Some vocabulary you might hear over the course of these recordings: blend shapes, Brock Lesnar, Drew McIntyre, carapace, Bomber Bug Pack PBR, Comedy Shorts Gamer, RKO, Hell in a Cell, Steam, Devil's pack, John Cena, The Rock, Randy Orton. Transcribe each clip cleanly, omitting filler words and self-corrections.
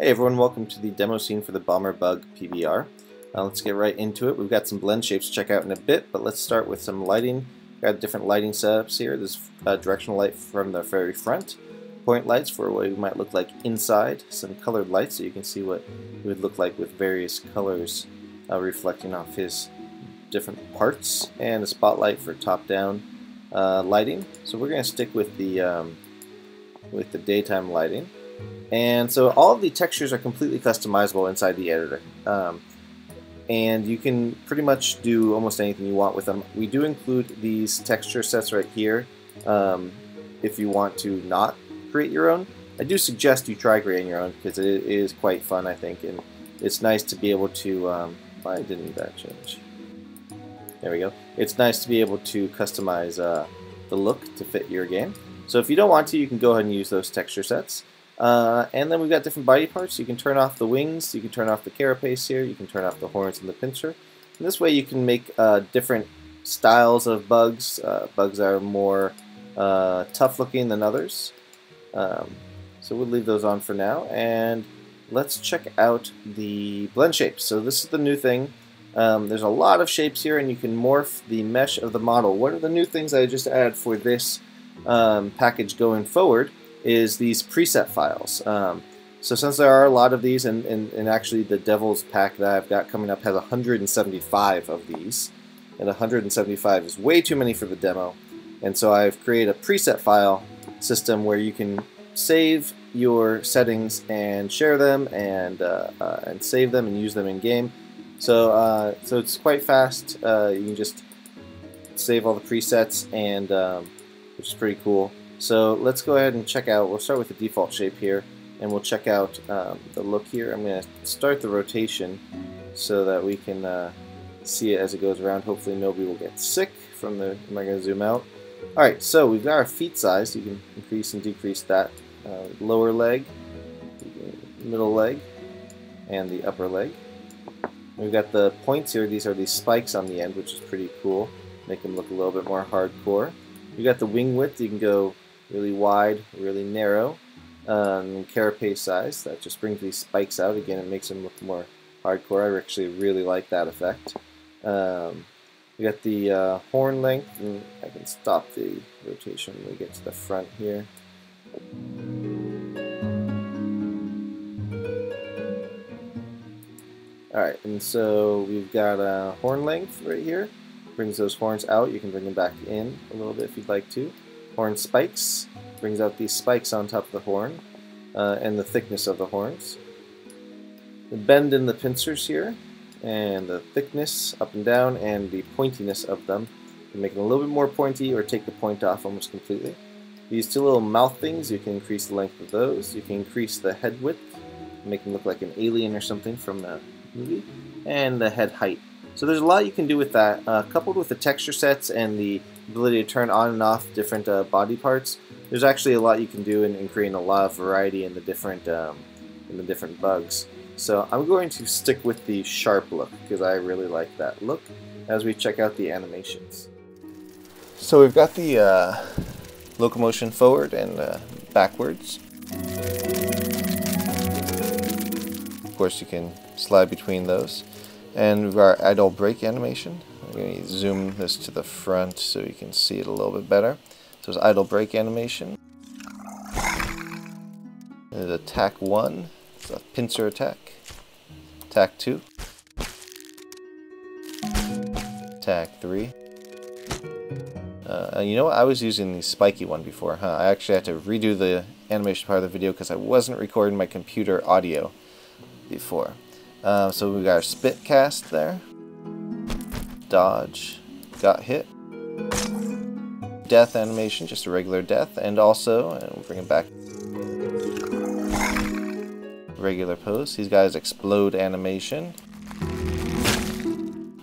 Hey everyone, welcome to the demo scene for the Bomber Bug PBR. Let's get right into it. We've got some blend shapes to check out in a bit, but let's start with some lighting. We've got different lighting setups here. There's directional light from the very front, point lights for what it might look like inside, some colored lights so you can see what it would look like with various colors reflecting off his different parts, and a spotlight for top-down lighting. So we're going to stick with the daytime lighting. And so all of the textures are completely customizable inside the editor. And you can pretty much do almost anything you want with them. We do include these texture sets right here if you want to not create your own. I do suggest you try creating your own because it is quite fun, I think, and it's nice to be able to... why didn't that change? There we go. It's nice to be able to customize the look to fit your game. So if you don't want to, you can go ahead and use those texture sets. And then we've got different body parts. You can turn off the wings, you can turn off the carapace here, you can turn off the horns and the pincer. And this way you can make different styles of bugs. Bugs are more tough looking than others. So we'll leave those on for now. And let's check out the blend shapes. So this is the new thing. There's a lot of shapes here, and you can morph the mesh of the model. One of the new things I just added for this package going forward is these preset files. So since there are a lot of these, and actually the Devil's pack that I've got coming up has 175 of these, and 175 is way too many for the demo, and so I've created a preset file system where you can save your settings and share them and save them and use them in game. So so it's quite fast. You can just save all the presets, and which is pretty cool. So let's go ahead and check out. We'll start with the default shape here, and we'll check out the look here. I'm going to start the rotation so that we can see it as it goes around. Hopefully nobody will get sick from the... Am I going to zoom out? Alright, so we've got our feet size. You can increase and decrease that lower leg, middle leg, and the upper leg. We've got the points here. These are these spikes on the end, which is pretty cool. Make them look a little bit more hardcore. We've got the wing width. You can go really wide, really narrow. Carapace size. That just brings these spikes out. Again, it makes them look more hardcore. I actually really like that effect. We got the horn length. And I can stop the rotation when we get to the front here. Alright, and so we've got a horn length right here. Brings those horns out. You can bring them back in a little bit if you'd like to. Horn spikes. Brings out these spikes on top of the horn and the thickness of the horns. The bend in the pincers here, and the thickness up and down, and the pointiness of them. You can make them a little bit more pointy or take the point off almost completely. These two little mouth things, you can increase the length of those. You can increase the head width, make them look like an alien or something from the movie, and the head height. So there's a lot you can do with that. Coupled with the texture sets and the ability to turn on and off different body parts, there's actually a lot you can do in creating a lot of variety in the different bugs. So I'm going to stick with the sharp look because I really like that look as we check out the animations. So we've got the locomotion forward and backwards. Of course you can slide between those, and we've got our idle brake animation. I'm going to zoom this to the front so you can see it a little bit better. So it's idle brake animation. There's attack 1, it's a pincer attack. Attack 2, attack 3. You know what? I was using the spiky one before, huh? I actually had to redo the animation part of the video because I wasn't recording my computer audio before. So we got our spit cast there, dodge, got hit, death animation, just a regular death, and also, and we'll bring him back, regular pose. He's got his explode animation.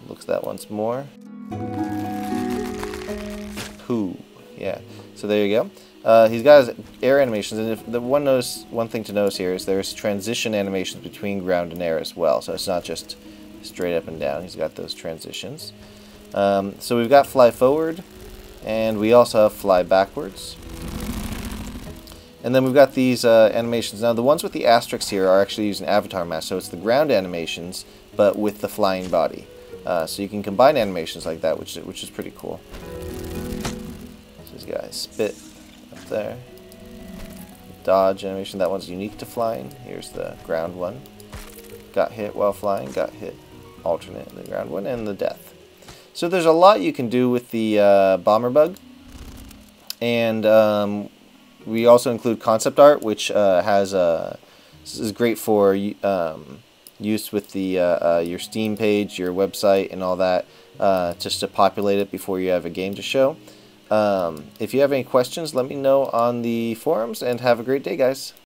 Looks at that once more. Poo, yeah. So there you go. He's got his air animations, and if the one thing to notice here is there's transition animations between ground and air as well, so it's not just straight up and down. He's got those transitions. So we've got fly forward, and we also have fly backwards. And then we've got these animations. Now the ones with the asterisks here are actually using avatar mask, so it's the ground animations, but with the flying body. So you can combine animations like that, which is pretty cool. So this guy spit up there. Dodge animation, that one's unique to flying. Here's the ground one. Got hit while flying, got hit alternate, the ground one, and the death. So there's a lot you can do with the Bomber Bug. And we also include concept art, which is great for use with the your Steam page, your website, and all that, just to populate it before you have a game to show. If you have any questions, let me know on the forums, and have a great day, guys.